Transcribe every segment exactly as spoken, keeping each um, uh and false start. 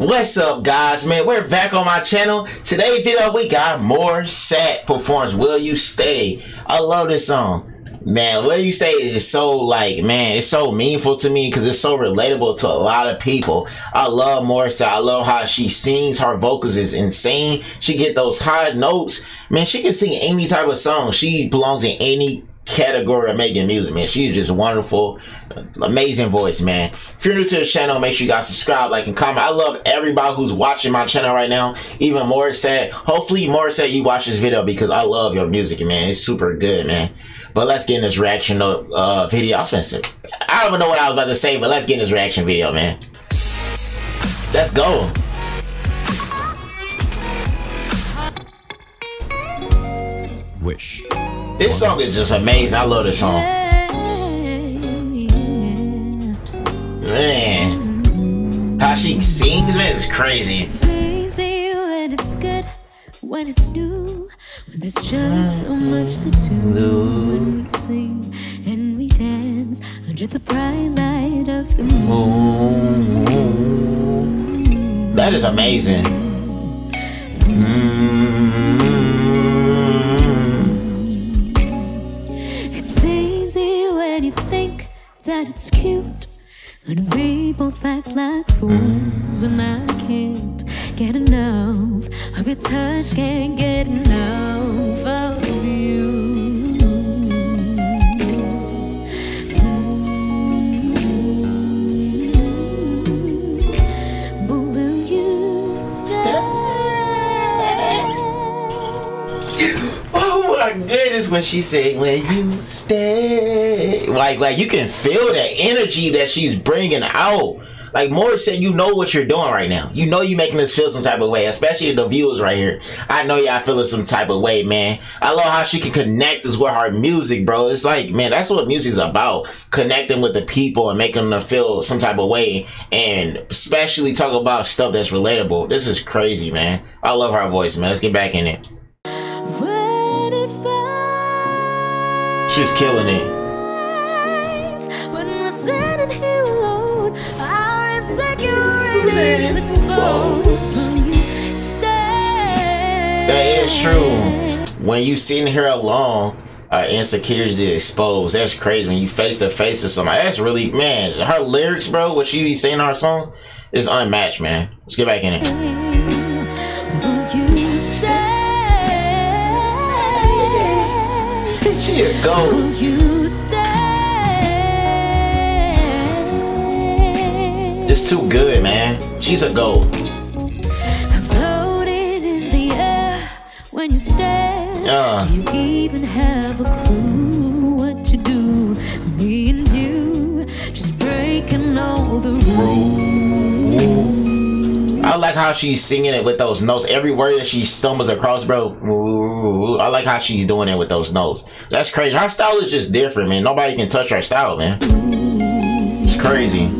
What's up, guys? Man, we're back on my channel. Today video we got Morissette performs Will You Stay. I love this song, man. Will You Stay is so, like, man, it's so meaningful to me because it's so relatable to a lot of people. I love Morissette. I love how she sings. Her vocals is insane. She get those high notes, man. She can sing any type of song. She belongs in any category of making music, man. She's just wonderful, amazing voice, man. If you're new to this channel, make sure you guys subscribe, like, and comment. I love everybody who's watching my channel right now, even Morissette. Hopefully, Morissette, you watch this video because I love your music, man. It's super good, man. But let's get in this reaction uh, video. I was gonna say, I don't even know what I was about to say, but let's get in this reaction video, man. Let's go. Wish. This song is just amazing. I love this song. Man. How she sings, man, is crazy. It's easy when it's good, when it's new, when there's just so much to do. When we sing and we dance under the bright light of the moon. That is amazing. That it's cute and we both act like fools, and I can't get enough of your touch, can't get enough of you. Mm-hmm. But will you stay? Oh my goodness, when she said, "Will you stay?" Like, like you can feel that energy that she's bringing out. Like Morissette, you know what you're doing right now. You know you're making us feel some type of way, especially the viewers right here. I know y'all feeling some type of way, man. I love how she can connect us with her music, bro. It's like, man, that's what music's about. Connecting with the people and making them feel some type of way. And especially talk about stuff that's relatable. This is crazy, man. I love her voice, man. Let's get back in it. She's killing it. That is true. When you sitting here alone, uh, insecurities exposed. That's crazy. When you face to face with somebody, that's really, man. Her lyrics, bro, what she be saying in her song is unmatched, man. Let's get back in it. She a goat. It's too good, man. She's a goat. When you stare, uh. do you even have a clue what to do? Me and you, just breaking all the rules. I like how she's singing it with those notes. Every word that she stumbles across, bro. Ooh, I like how she's doing it with those notes. That's crazy. Her style is just different, man. Nobody can touch her style, man. It's crazy.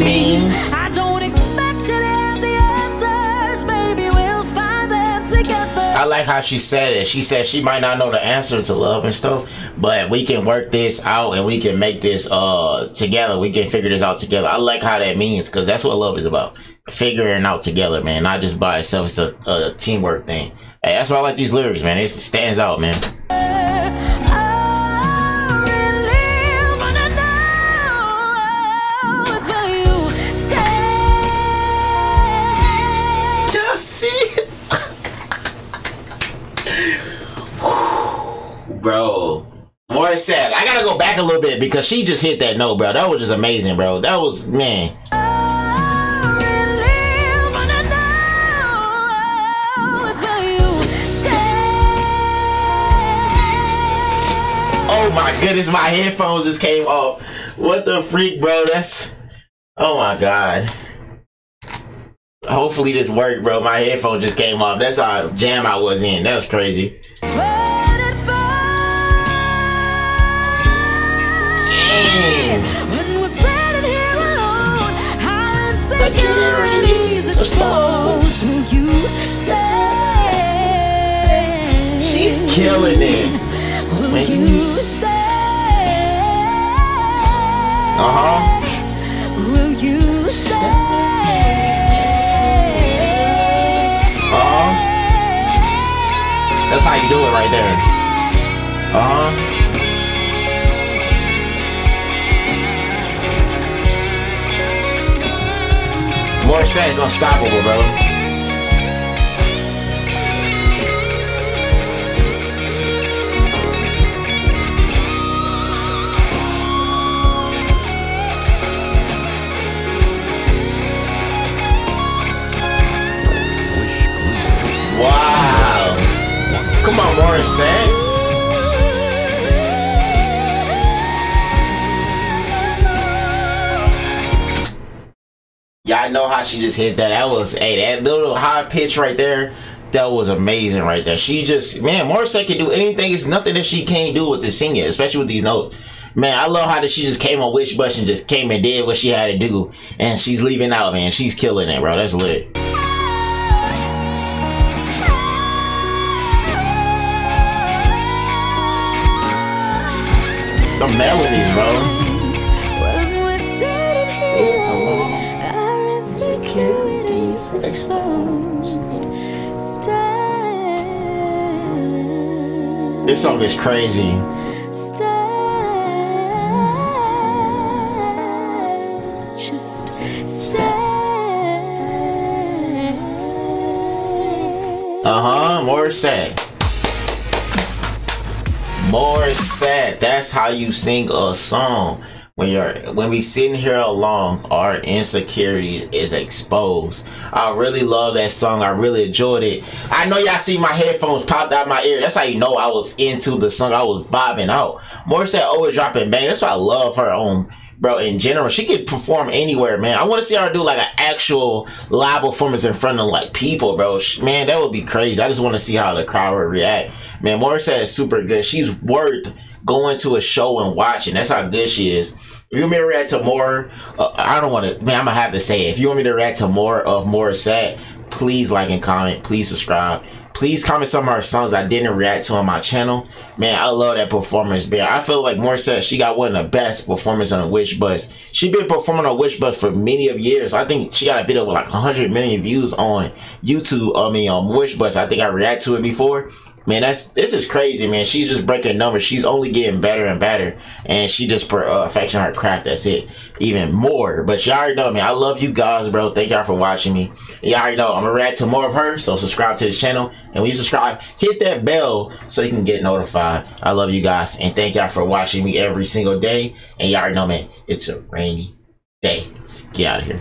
Means. I don't expect you to have the answers, baby, we'll find them together. I like how she said it. She said she might not know the answer to love and stuff, but we can work this out and we can make this uh together. We can figure this out together. I like how that means, because that's what love is about. Figuring out together, man. Not just by itself. It's a, a teamwork thing. Hey, that's why I like these lyrics, man. It stands out, man. Bro, Morissette, I gotta go back a little bit because she just hit that note, bro. That was just amazing, bro. That was, man. Oh my goodness, my headphones just came off. What the freak, bro? That's, oh my god. Hopefully this worked, bro. My headphone just came off. That's how jam I was in. That was crazy. When we're standing here alone, I'm insecure. that's how you do it right there. Uh-huh. Morissette is unstoppable, bro. Wow. Come on, Morissette. Y'all know how she just hit that. That was, hey, that little high pitch right there, that was amazing right there. She just, man, Morissette can do anything. It's nothing that she can't do with the singing, especially with these notes. Man, I love how that she just came on Wish Bus and just came and did what she had to do. And she's leaving out, man. She's killing it, bro. That's lit. The melodies, bro. Exposed. This song is crazy. Stay. Just stay. Uh-huh, Morissette. Morissette. That's how you sing a song. When you're, when we sitting here alone, our insecurity is exposed. I really love that song. I really enjoyed it. I know y'all see my headphones popped out my ear. That's how you know I was into the song. I was vibing out. Morissette always dropping bang. That's why I love her own, bro. In general, she could perform anywhere, man. I want to see her do like an actual live performance in front of like people, bro. Man, that would be crazy. I just want to see how the crowd would react. Man, Morissette is super good. She's worth going to a show and watching. That's how good she is. If you want me to react to more, uh, I don't want to, man, I'm going to have to say it. If you want me to react to more of Morissette, please like and comment. Please subscribe. Please comment some of our songs I didn't react to on my channel. Man, I love that performance, man. I feel like Morissette, she got one of the best performances on Wish Bus. She's been performing on Wish Bus for many of years. I think she got a video with like one hundred million views on YouTube. I mean, on Wish Bus. I think I reacted to it before. Man, that's, this is crazy, man. She's just breaking numbers. She's only getting better and better. And she just perfecting uh, her craft. That's it. Even more. But y'all already know, man. I love you guys, bro. Thank y'all for watching me. Y'all already know I'm going to react to more of her. So subscribe to this channel. And when you subscribe, hit that bell so you can get notified. I love you guys. And thank y'all for watching me every single day. And y'all already know, man. It's a rainy day. Let's get out of here.